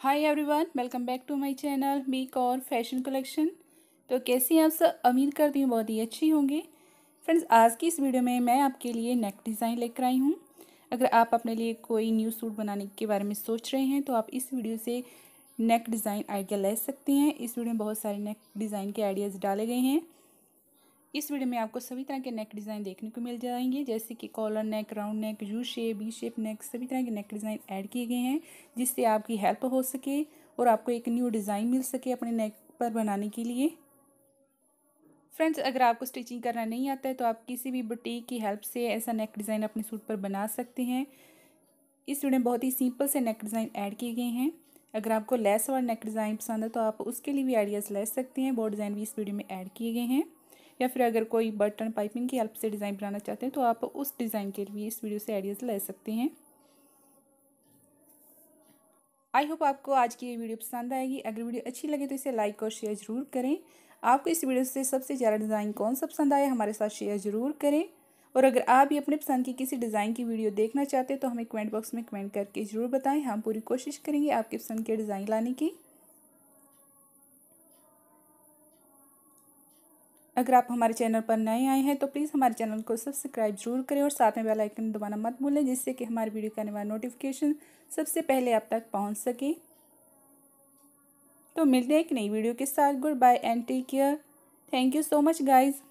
Hi everyone, welcome back to my channel make और fashion collection. तो कैसी हैं आप सब? उम्मीद करती हूँ बहुत ही अच्छी होंगी। फ्रेंड्स, आज की इस वीडियो में मैं आपके लिए नेक डिज़ाइन लेकर आई हूँ। अगर आप अपने लिए कोई न्यू सूट बनाने के बारे में सोच रहे हैं तो आप इस वीडियो से नेक डिज़ाइन आइडिया ले सकते हैं। इस वीडियो में बहुत सारे नेक डिज़ाइन के आइडियाज़ डाले गए हैं। इस वीडियो में आपको सभी तरह के नेक डिज़ाइन देखने को मिल जाएंगे, जैसे कि collar neck, round neck, U shape, B shape neck, सभी तरह के नेक डिज़ाइन ऐड किए गए हैं, जिससे आपकी हेल्प हो सके और आपको एक न्यू डिज़ाइन मिल सके अपने नेक पर बनाने के लिए। फ्रेंड्स, अगर आपको स्टिचिंग करना नहीं आता है तो आप किसी भी बुटीक की हेल्प से ऐसा नेक डिज़ाइन अपने सूट पर बना सकते हैं। इस वीडियो में बहुत ही सिंपल से नेक डिज़ाइन ऐड किए गए हैं। अगर आपको लेस वाला नेक डिज़ाइन पसंद है तो आप उसके लिए भी आइडियाज़ ले सकते हैं। वो डिज़ाइन भी इस वीडियो में ऐड किए गए हैं। या फिर अगर कोई बटन पाइपिंग की हेल्प से डिज़ाइन बनाना चाहते हैं तो आप उस डिज़ाइन के लिए इस वीडियो से आइडियाज़ ले सकते हैं। आई होप आपको आज की ये वीडियो पसंद आएगी। अगर वीडियो अच्छी लगे तो इसे लाइक और शेयर ज़रूर करें। आपको इस वीडियो से सबसे ज़्यादा डिज़ाइन कौन सा पसंद आया हमारे साथ शेयर ज़रूर करें। और अगर आप भी अपने पसंद की किसी डिज़ाइन की वीडियो देखना चाहते हैं तो हमें कमेंट बॉक्स में कमेंट करके ज़रूर बताएँ। हम पूरी कोशिश करेंगे आपके पसंद के डिज़ाइन लाने की। अगर आप हमारे चैनल पर नए आए हैं तो प्लीज़ हमारे चैनल को सब्सक्राइब जरूर करें और साथ में बेल आइकन दबाना मत भूलें, जिससे कि हमारे वीडियो का आने वाला नोटिफिकेशन सबसे पहले आप तक पहुंच सके। तो मिलते हैं एक नई वीडियो के साथ। Good bye and take care. Thank you so much guys.